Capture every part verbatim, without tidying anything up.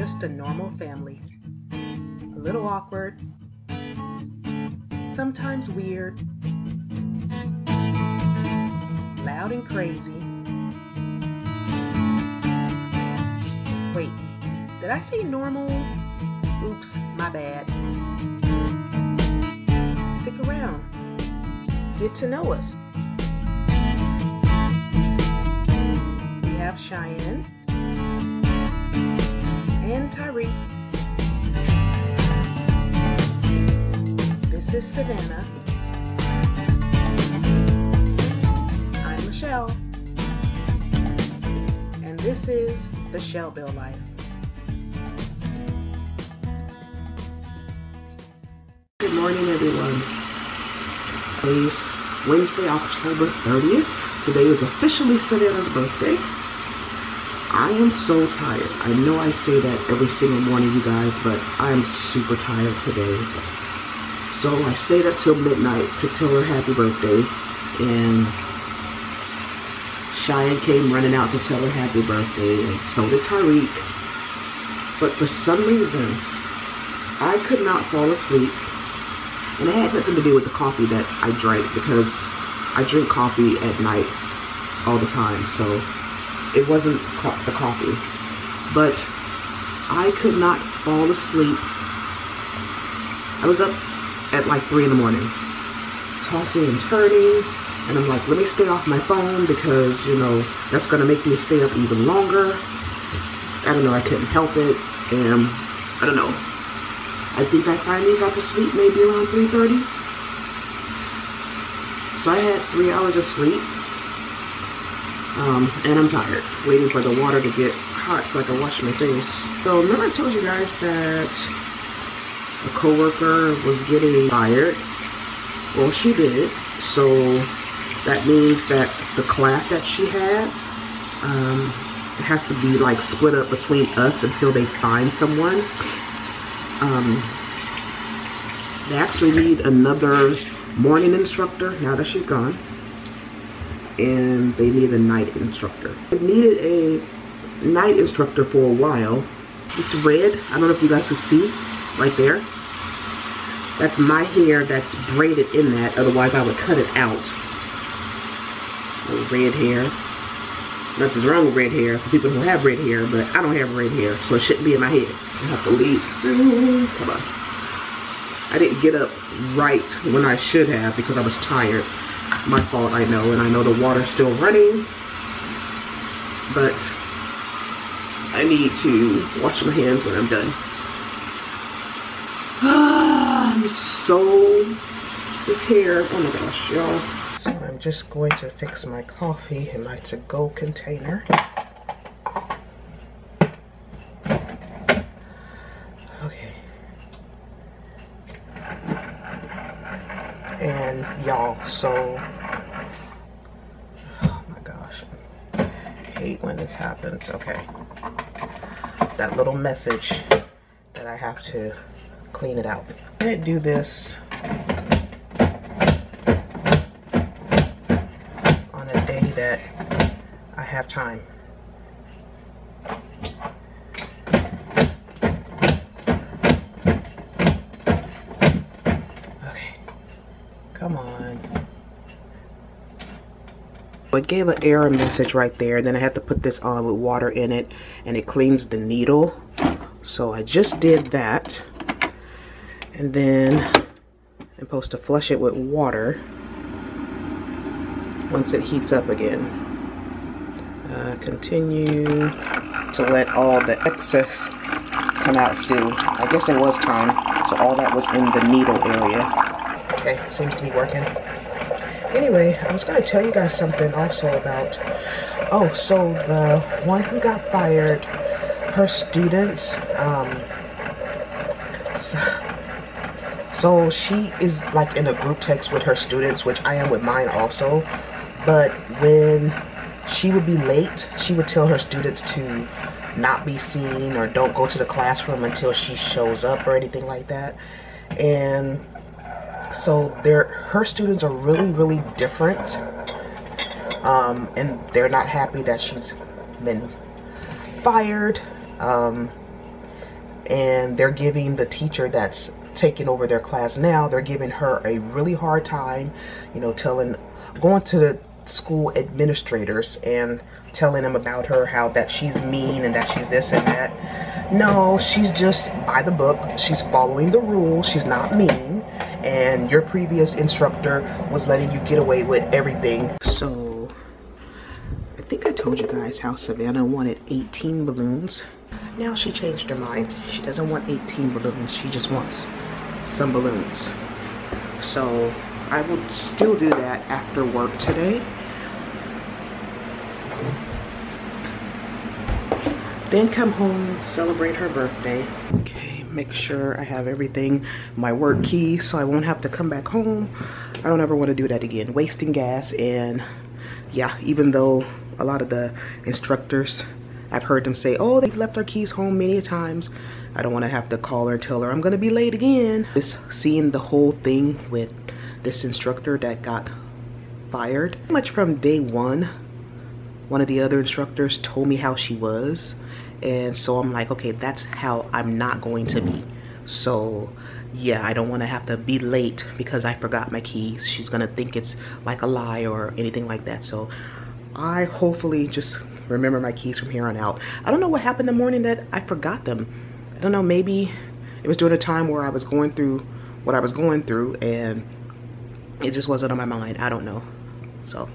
just a normal family. A little awkward, sometimes weird, loud and crazy. Wait, did I say normal? Oops, my bad. Stick around. Get to know us. We have Cheyenne and Tyreek. This is Savannah. I'm Michelle. And this is the Shellbelle Life. Good morning, everyone. Today's Wednesday, October thirtieth. Today is officially Savannah's birthday. I am so tired. I know I say that every single morning, you guys, but I am super tired today. So I stayed up till midnight to tell her happy birthday, and Cheyenne came running out to tell her happy birthday, and so did Tyreek. But for some reason, I could not fall asleep. And it had nothing to do with the coffee that I drank, because I drink coffee at night all the time, so it wasn't co the coffee. But I could not fall asleep. I was up at like three in the morning, tossing and turning, and I'm like, let me stay off my phone because, you know, that's going to make me stay up even longer. I don't know, I couldn't help it, and I don't know. I think I finally got to sleep maybe around three thirty. So I had three hours of sleep. Um, and I'm tired, waiting for the water to get hot so I can wash my face. So remember I told you guys that a coworker was getting fired? Well, she did. So that means that the class that she had um, has to be like split up between us until they find someone. Um, they actually need another morning instructor now that she's gone, and they need a night instructor. They needed a night instructor for a while. It's red. I don't know if you guys can see right there. That's my hair that's braided in that. Otherwise, I would cut it out. Little red hair. Nothing's wrong with red hair for people who have red hair, but I don't have red hair, so it shouldn't be in my head. I have to leave soon. Come on. I didn't get up right when I should have because I was tired. My fault, I know, and I know the water's still running, but I need to wash my hands when I'm done. I'm so, this hair, oh my gosh, y'all. So I'm just going to fix my coffee in my to-go container. Okay. And y'all, so, oh my gosh, I hate when this happens. Okay. That little message that I have to clean it out. I'm gonna do this that I have time. Okay, come on. It gave an error message right there, and then I had to put this on with water in it, and it cleans the needle. So I just did that, and then I'm supposed to flush it with water once it heats up again. Uh, continue to let all the excess come out soon. I guess it was time, so all that was in the needle area. Okay, seems to be working. Anyway, I was gonna tell you guys something also about, oh, so the one who got fired, her students, um, so, so she is like in a group text with her students, which I am with mine also. But when she would be late, she would tell her students to not be seen or don't go to the classroom until she shows up or anything like that. And so they're, her students are really, really different. Um, and they're not happy that she's been fired. Um, and they're giving the teacher that's taking over their class now, they're giving her a really hard time, you know, telling, going to the school administrators and telling them about her, how that she's mean and that she's this and that. No, she's just by the book, she's following the rules, she's not mean, and your previous instructor was letting you get away with everything. So I think I told you guys how Savannah wanted eighteen balloons. Now she changed her mind. She doesn't want eighteen balloons, she just wants some balloons. So I will still do that after work today. Then come home, celebrate her birthday. Okay, make sure I have everything, my work key, so I won't have to come back home. I don't ever want to do that again, wasting gas. And yeah, even though a lot of the instructors, I've heard them say, oh, they've left their keys home many times. I don't want to have to call her and tell her I'm gonna be late again. Just seeing the whole thing with this instructor that got fired. Pretty much from day one, one of the other instructors told me how she was. And so I'm like, okay, that's how I'm not going to be. So yeah, I don't want to have to be late because I forgot my keys. She's gonna think it's like a lie or anything like that. So I hopefully just remember my keys from here on out. I don't know what happened the morning that I forgot them. I don't know, maybe it was during a time where I was going through what I was going through and it just wasn't on my mind. I don't know. So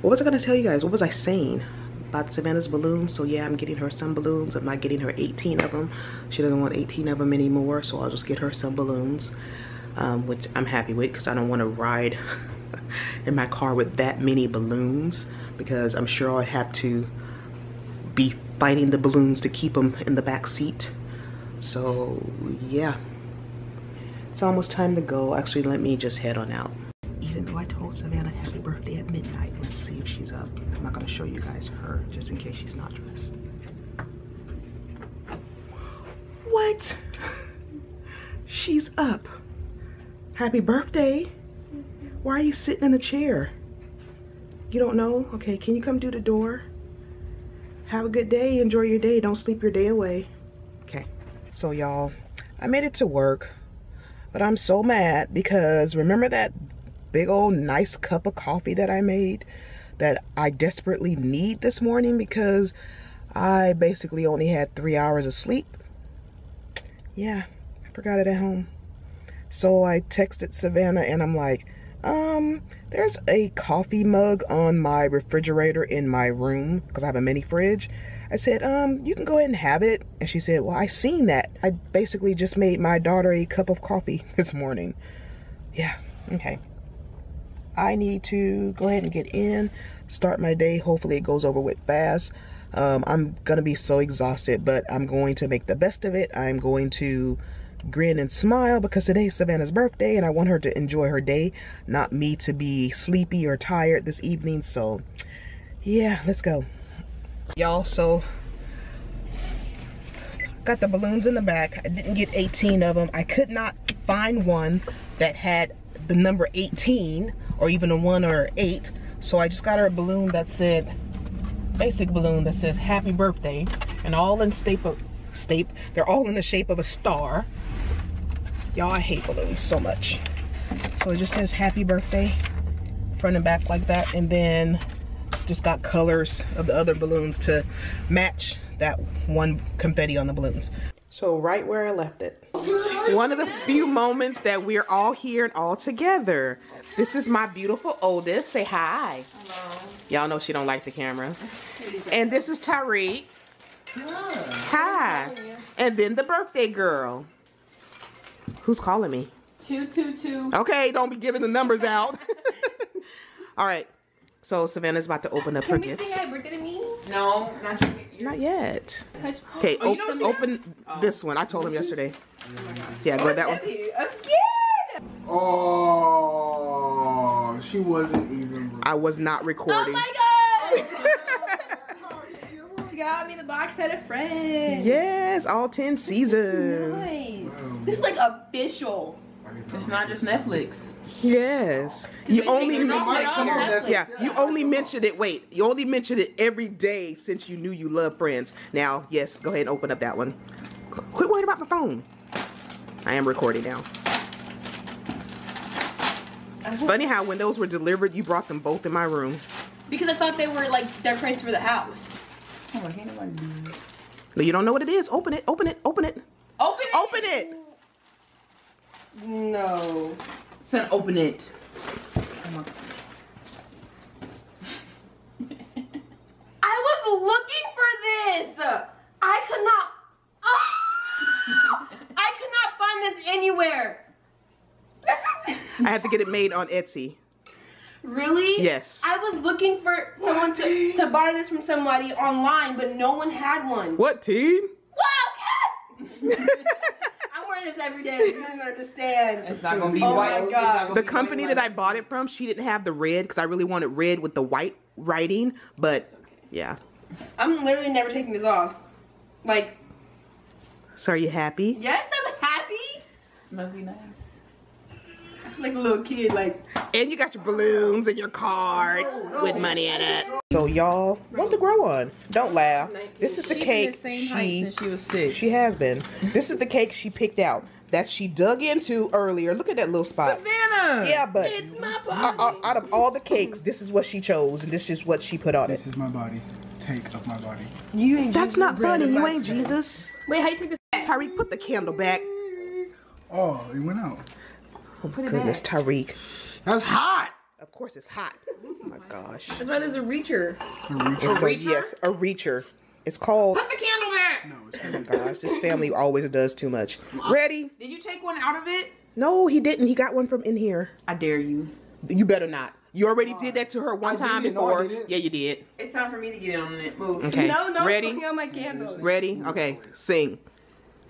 what was I gonna tell you guys? What was I saying about Savannah's balloons? So yeah, I'm getting her some balloons. I'm not getting her eighteen of them. She doesn't want eighteen of them anymore, so I'll just get her some balloons, um, which I'm happy with because I don't want to ride in my car with that many balloons, because I'm sure I'd have to be fighting the balloons to keep them in the back seat. So yeah, it's almost time to go. Actually, let me just head on out. Even though I told Savannah happy birthday at midnight, let's see if she's up. I'm not gonna show you guys her just in case she's not dressed. What? She's up. Happy birthday. Why are you sitting in the chair? You don't know? Okay, can you come do the door? Have a good day, enjoy your day, don't sleep your day away. Okay, so y'all, I made it to work, but I'm so mad because remember that big old nice cup of coffee that I made that I desperately need this morning because I basically only had three hours of sleep? Yeah, I forgot it at home. So I texted Savannah and I'm like, um there's a coffee mug on my refrigerator in my room because I have a mini fridge. I said, um you can go ahead and have it. And she said, well, I seen that. I basically just made my daughter a cup of coffee this morning. Yeah, okay, I need to go ahead and get in, start my day. Hopefully it goes over with fast. um I'm gonna be so exhausted, but I'm going to make the best of it. I'm going to grin and smile because today's Savannah's birthday and I want her to enjoy her day, not me to be sleepy or tired this evening. So yeah, let's go, y'all. So got the balloons in the back. I didn't get eighteen of them. I could not find one that had the number eighteen or even a one or eight, so I just got her a balloon that said, basic balloon that says happy birthday, and all in staple Stape. They're all in the shape of a star. Y'all, I hate balloons so much. So it just says happy birthday front and back like that, and then just got colors of the other balloons to match that one confetti on the balloons. So right where I left it. One of the few moments that we're all here and all together. This is my beautiful oldest. Say hi. Y'all know she don't like the camera. And this is Tariq. Hi. Hi. And then the birthday girl. Who's calling me? two two two. Okay, don't be giving the numbers out. All right. So Savannah's about to open up Can her gifts. Can we say hi birthday to me? No, not yet. Not yet. Okay, oh, open, you open oh. this one. I told him yesterday. Oh yeah, grab that one. I'm scared. Oh, she wasn't even. I was not recording. Oh my God. She got me the box set of Friends. Yes, all ten seasons. Nice. This is like official. It's not just Netflix. Yes. You only Netflix. Yeah. You only mentioned it. Wait. You only mentioned it every day since you knew you loved Friends. Now, yes. Go ahead and open up that one. Quit worrying about my phone. I am recording now. It's funny how when those were delivered, you brought them both in my room. Because I thought they were like their prints for the house. Oh, I can't want to do it. No, you don't know what it is. Open it. Open it. Open it. Open it. Open it. No. Son, open it. Oh I was looking for this. I could not. Oh! I could not find this anywhere. This is I had to get it made on Etsy. Really? Yes. I was looking for someone what, to, to buy this from somebody online, but no one had one. What, teen? Wildcats! I wear this every day. You don't understand. It's not going to be oh white. Oh my God. The company that I bought it from, she didn't have the red because I really wanted red with the white writing, but okay. Yeah. I'm literally never taking this off. Like. So are you happy? Yes, I'm happy. Must be nice. Like a little kid, like. And you got your balloons and your card oh, with money in it. So y'all, what to grow on? Don't laugh. This is the She's cake the same she, since she, was six. She has been. This is the cake she picked out that she dug into earlier. Look at that little spot. Savannah. Yeah, but it's my body. Out, out of all the cakes, this is what she chose and this is what she put on this it. This is my body. Take of my body. You ain't That's Jesus not funny. You ain't that. Jesus. Wait, how you take this? Tyreek, put the candle back. Oh, it went out. Oh my goodness, Tyreek. That's hot. Of course it's hot. Oh my gosh. That's why there's a reacher. A reacher? So, a reacher? Yes, a reacher. It's called... Put the candle back! No, it's oh my gosh, this family always does too much. Ready? Did you take one out of it? No, he didn't. He got one from in here. I dare you. You better not. You already uh, did that to her one I time before. No, yeah, you did. It's time for me to get on it. Move. Okay. No, no. Ready? On my candle. Ready? Okay, sing.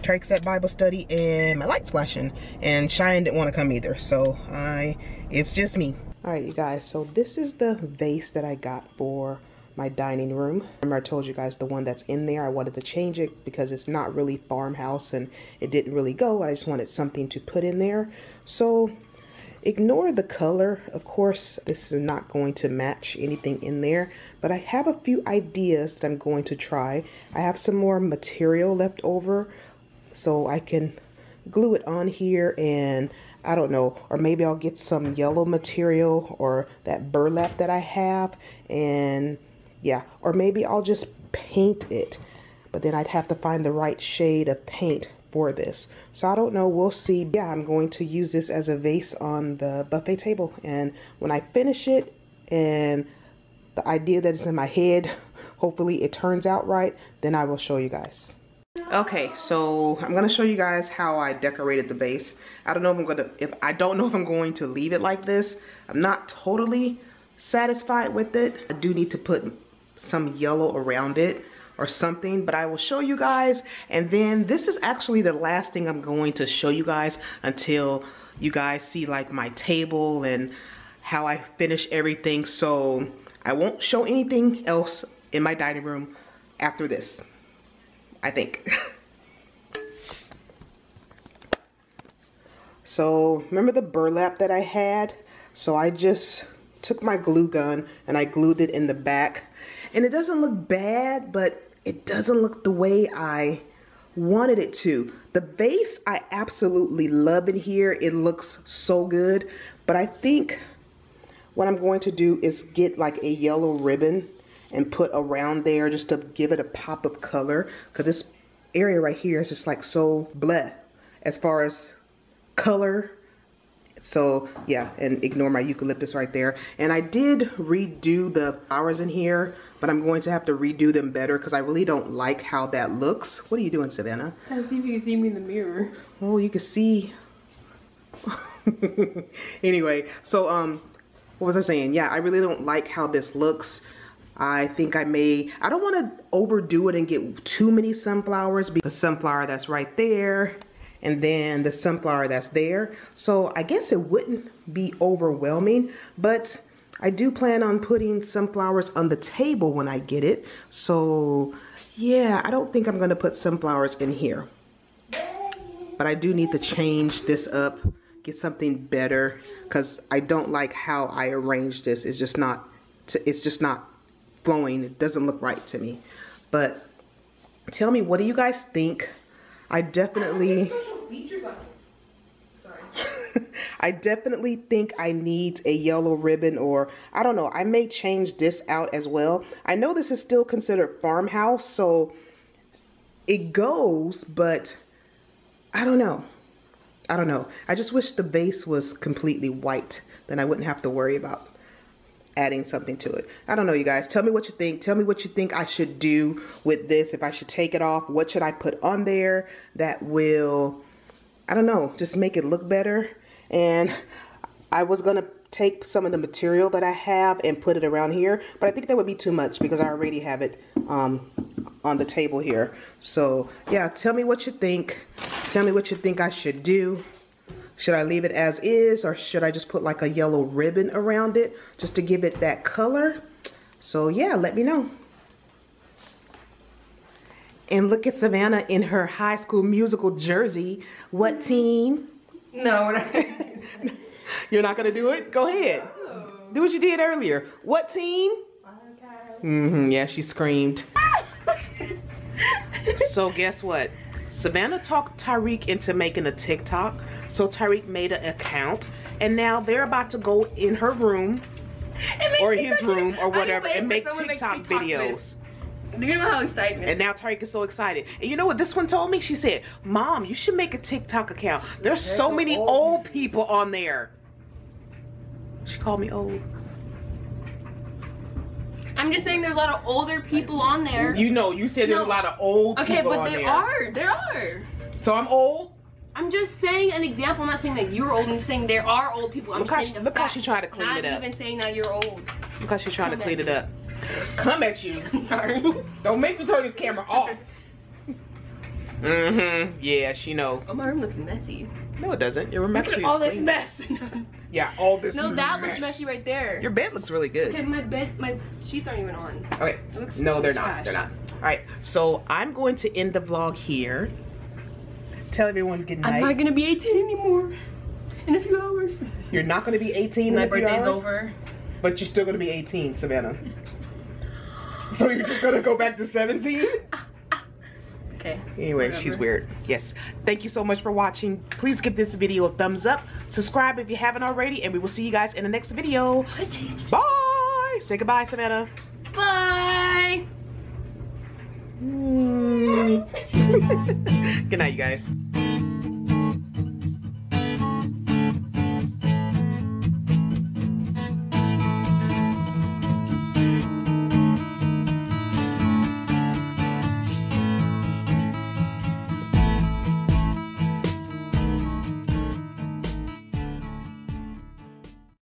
Tarek's at Bible study and my light's flashing, and Cheyenne didn't want to come either, so I, it's just me. All right, you guys, so this is the vase that I got for my dining room. Remember I told you guys the one that's in there, I wanted to change it because it's not really farmhouse and it didn't really go. I just wanted something to put in there. So Ignore the color. Of course, this is not going to match anything in there, but I have a few ideas that I'm going to try. I have some more material left over, so I can glue it on here, and I don't know, or maybe I'll get some yellow material or that burlap that I have, and yeah, or maybe I'll just paint it, but then I'd have to find the right shade of paint for this. So I don't know, we'll see. Yeah, I'm going to use this as a vase on the buffet table, and when I finish it and the idea that is in my head, hopefully it turns out right, then I will show you guys. Okay, so I'm gonna show you guys how I decorated the vase. I don't know if I'm gonna if I don't know if I'm going to leave it like this. I'm not totally satisfied with it. I do need to put some yellow around it or something, but I will show you guys. And then this is actually the last thing I'm going to show you guys until you guys see like my table and how I finish everything. So I won't show anything else in my dining room after this, I think. So remember the burlap that I had? So I just took my glue gun and I glued it in the back, and it doesn't look bad, but it doesn't look the way I wanted it to. The vase I absolutely love in here. It looks so good, but I think what I'm going to do is get like a yellow ribbon and put around there just to give it a pop of color, because this area right here is just like so bleh as far as color. So yeah, and ignore my eucalyptus right there. And I did redo the flowers in here, but I'm going to have to redo them better because I really don't like how that looks. What are you doing, Savannah? I see if you can see me in the mirror. Oh, you can see. Anyway, so um, what was I saying? Yeah, I really don't like how this looks. I think I may, I don't want to overdo it and get too many sunflowers, because the sunflower that's right there and then the sunflower that's there. So I guess it wouldn't be overwhelming, but I do plan on putting sunflowers on the table when I get it. So yeah, I don't think I'm going to put sunflowers in here, but I do need to change this up, get something better, because I don't like how I arranged this. It's just not, it's just not flowing. It doesn't look right to me. But tell me, what do you guys think? I definitely I, Sorry. I definitely think I need a yellow ribbon, or I don't know, I may change this out as well. I know this is still considered farmhouse, so it goes, but I don't know. I don't know. I just wish the base was completely white, then I wouldn't have to worry about adding something to it. I don't know, you guys. Tell me what you think. Tell me what you think I should do with this. If I should take it off, what should I put on there that will, I don't know, just make it look better. And I was gonna take some of the material that I have and put it around here, but I think that would be too much because I already have it um, on the table here. So yeah, tell me what you think. Tell me what you think I should do. Should I leave it as is, or should I just put like a yellow ribbon around it just to give it that color? So yeah, let me know. And look at Savannah in her High School Musical jersey. What team? No, we're not gonna do that. You're not gonna do it? Go ahead. No. Do what you did earlier. What team? Okay. Mm-hmm, yeah, she screamed. So guess what? Savannah talked Tyreek into making a TikTok. So Tyreek made an account, and now they're about to go in her room or his room or whatever and make TikTok videos. Do you know how excited? And now Tyreek is so excited. And you know what this one told me? She said, "Mom, you should make a TikTok account. There's so many old people on there." She called me old. I'm just saying there's a lot of older people on there. You know, you said there's a lot of old people on there. Okay, but there are. There are. So I'm old? I'm just saying an example. I'm not saying that you're old. I'm just saying there are old people. I'm look just saying she, look how she tried to clean it up. I'm not even saying that you're old. Look how she tried to clean you. it up. Come at you. I'm sorry. Don't make me turn this camera off. Mm-hmm. Yeah, she know. Oh, my room looks messy. No, it doesn't. Your room looks all this clean. mess. Yeah, all this no, mess. No, that looks messy right there. Your bed looks really good. Okay, my bed, my sheets aren't even on. Okay. It looks no, they're trash. not. They're not. All right. So I'm going to end the vlog here. Tell everyone good night. I'm not gonna be eighteen anymore. in a few hours. You're not going to be eighteen. My birthday's over. But you're still going to be eighteen, Savannah. So you're just going to go back to seventeen? Okay. Anyway, whatever. She's weird. Yes. Thank you so much for watching. Please give this video a thumbs up. Subscribe if you haven't already. And we will see you guys in the next video. Bye. Say goodbye, Savannah. Bye. Mm. Good night, you guys.